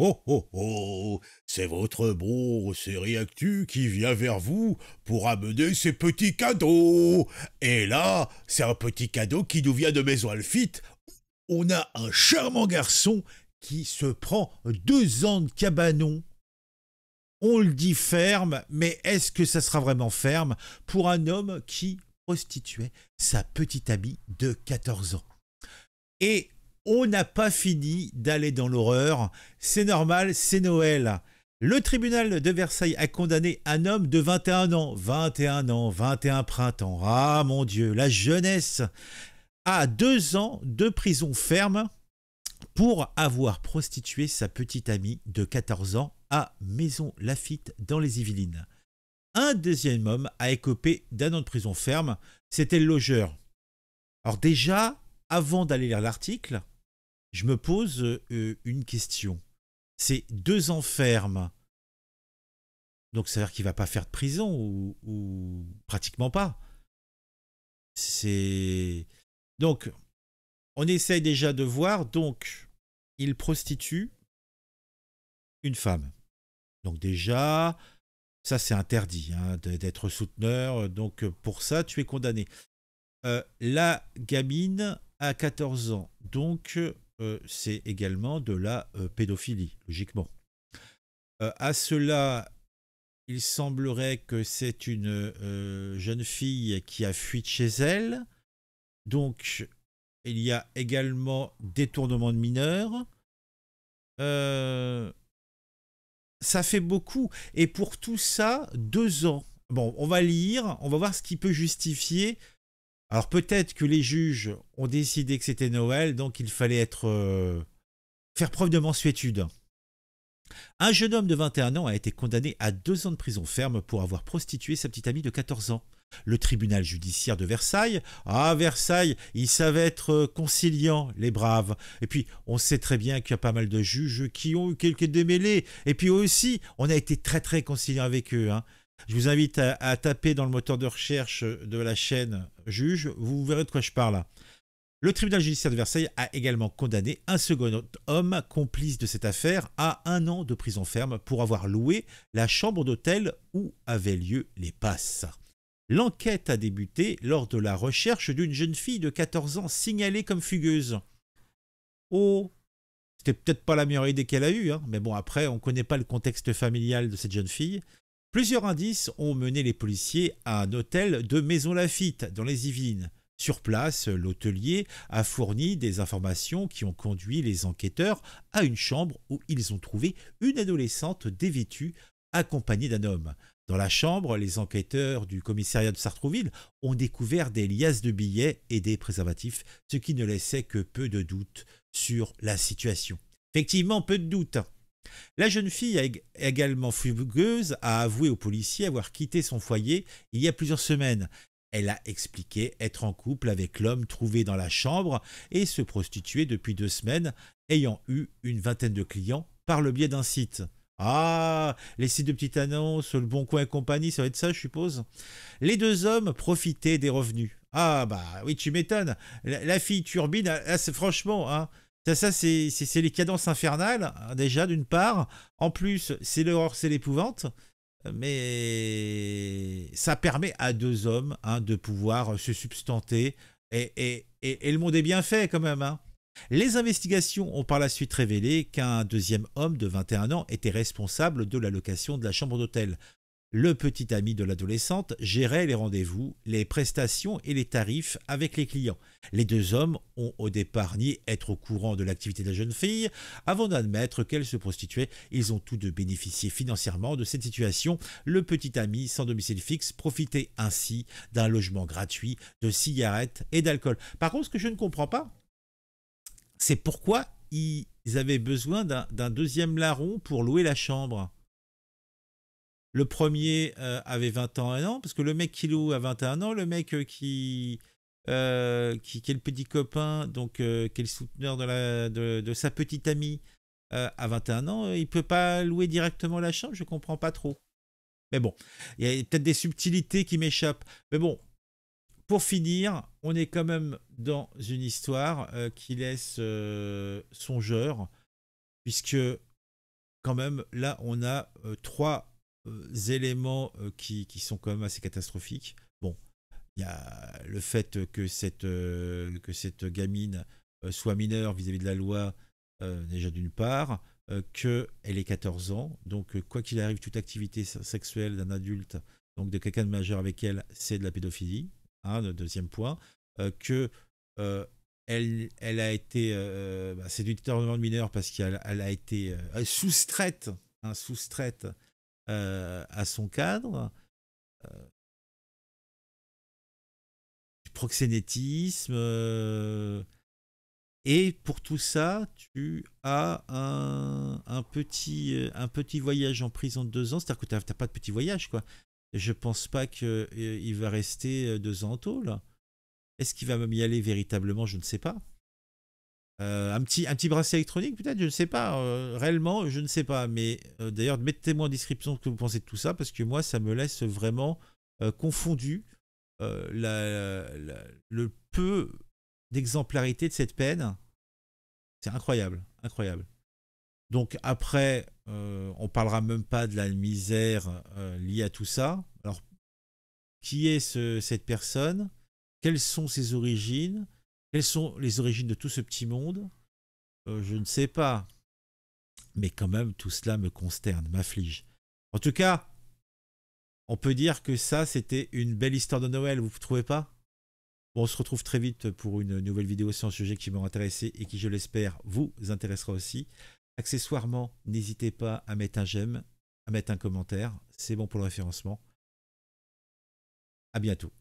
Oh, oh, oh, c'est votre bon Série Actu qui vient vers vous pour amener ses petits cadeaux. Et là, c'est un petit cadeau qui nous vient de Maisons-Laffitte. On a un charmant garçon qui se prend 2 ans de cabanon. On le dit ferme, mais est-ce que ça sera vraiment ferme pour un homme qui prostituait sa petite amie de 14 ans? Et on n'a pas fini d'aller dans l'horreur. C'est normal, c'est Noël. Le tribunal de Versailles a condamné un homme de 21 ans. 21 ans, 21 printemps. Ah mon Dieu, la jeunesse, à 2 ans de prison ferme pour avoir prostitué sa petite amie de 14 ans à Maisons-Laffitte dans les Yvelines. Un deuxième homme a écopé d'1 an de prison ferme. C'était le logeur. Alors déjà, avant d'aller lire l'article, je me pose une question. C'est 2 ans ferme. Donc ça veut dire qu'il ne va pas faire de prison ou pratiquement pas. C'est... Donc, on essaye déjà de voir. Donc, il prostitue une femme. Donc déjà, ça c'est interdit hein, d'être souteneur. Donc pour ça, tu es condamné. La gamine à 14 ans. Donc, c'est également de la pédophilie, logiquement. À cela, il semblerait que c'est une jeune fille qui a fui de chez elle. Donc, il y a également détournement de mineurs. Ça fait beaucoup. Et pour tout ça, 2 ans. Bon, on va lire, on va voir ce qui peut justifier. Alors peut-être que les juges ont décidé que c'était Noël, donc il fallait être faire preuve de mansuétude. Un jeune homme de 21 ans a été condamné à 2 ans de prison ferme pour avoir prostitué sa petite amie de 14 ans. Le tribunal judiciaire de Versailles, ah Versailles, ils savaient être conciliants, les braves. Et puis, on sait très bien qu'il y a pas mal de juges qui ont eu quelques démêlés. Et puis aussi, on a été très très conciliants avec eux, hein. Je vous invite à taper dans le moteur de recherche de la chaîne Juge, vous verrez de quoi je parle. Le tribunal judiciaire de Versailles a également condamné un second homme complice de cette affaire à 1 an de prison ferme pour avoir loué la chambre d'hôtel où avaient lieu les passes. L'enquête a débuté lors de la recherche d'une jeune fille de 14 ans signalée comme fugueuse. Oh, c'était peut-être pas la meilleure idée qu'elle a eue, hein, mais bon après on ne connaît pas le contexte familial de cette jeune fille. Plusieurs indices ont mené les policiers à un hôtel de Maisons-Laffitte dans les Yvelines. Sur place, l'hôtelier a fourni des informations qui ont conduit les enquêteurs à une chambre où ils ont trouvé une adolescente dévêtue accompagnée d'un homme. Dans la chambre, les enquêteurs du commissariat de Sartrouville ont découvert des liasses de billets et des préservatifs, ce qui ne laissait que peu de doute sur la situation. Effectivement, peu de doute. La jeune fille, également fugueuse, a avoué aux policiers avoir quitté son foyer il y a plusieurs semaines. Elle a expliqué être en couple avec l'homme trouvé dans la chambre et se prostituer depuis 2 semaines, ayant eu une vingtaine de clients par le biais d'un site. Ah, les sites de petites annonces, Le Bon Coin et compagnie, ça va être ça, je suppose. Les 2 hommes profitaient des revenus. Ah bah oui, tu m'étonnes. La fille turbine, là, c'est franchement... Hein, ça, c'est les cadences infernales, hein, déjà, d'une part. En plus, c'est l'horreur, c'est l'épouvante. Mais ça permet à 2 hommes hein, de pouvoir se substanter. Et le monde est bien fait, quand même. Hein. Les investigations ont par la suite révélé qu'un 2e homme de 21 ans était responsable de la location de la chambre d'hôtel. Le petit ami de l'adolescente gérait les rendez-vous, les prestations et les tarifs avec les clients. Les 2 hommes ont au départ nié être au courant de l'activité de la jeune fille. Avant d'admettre qu'elle se prostituait, ils ont tous 2 bénéficié financièrement de cette situation. Le petit ami sans domicile fixe profitait ainsi d'un logement gratuit, de cigarettes et d'alcool. Par contre, ce que je ne comprends pas, c'est pourquoi ils avaient besoin d'un 2e larron pour louer la chambre. Le premier avait 21 ans, parce que le mec qui loue a 21 ans, le mec qui est le petit copain, donc qui est le souteneur de sa petite amie à 21 ans, il ne peut pas louer directement la chambre, je ne comprends pas trop. Mais bon, il y a peut-être des subtilités qui m'échappent. Mais bon, pour finir, on est quand même dans une histoire qui laisse songeur, puisque quand même, là, on a trois éléments qui sont quand même assez catastrophiques. Bon, il y a le fait que cette gamine soit mineure vis-à-vis de la loi, déjà d'une part, qu'elle ait 14 ans. Donc, quoi qu'il arrive, toute activité sexuelle d'un adulte, donc de quelqu'un de majeur avec elle, c'est de la pédophilie. Hein, le deuxième point, que... Elle a été, c'est du détournement de mineur parce qu'elle a été soustraite, hein, à son cadre, du proxénétisme, et pour tout ça, tu as un petit voyage en prison de 2 ans, c'est-à-dire que tu n'as pas de petit voyage, quoi. Je pense pas qu'il va rester 2 ans en tôle. Est-ce qu'il va même y aller véritablement? Je ne sais pas. Un petit bracelet électronique, peut-être? Je ne sais pas. Réellement, je ne sais pas. Mais d'ailleurs, mettez-moi en description ce que vous pensez de tout ça, parce que moi, ça me laisse vraiment confondu le peu d'exemplarité de cette peine. C'est incroyable, incroyable. Donc après, on ne parlera même pas de la misère liée à tout ça. Alors, qui est cette personne ? Quelles sont ses origines? Quelles sont les origines de tout ce petit monde? Je ne sais pas. Mais quand même, tout cela me consterne, m'afflige. En tout cas, on peut dire que ça, c'était une belle histoire de Noël, vous ne trouvez pas? Bon, on se retrouve très vite pour une nouvelle vidéo sur un sujet qui m'a intéressé et qui, je l'espère, vous intéressera aussi. Accessoirement, n'hésitez pas à mettre un j'aime, à mettre un commentaire. C'est bon pour le référencement. À bientôt.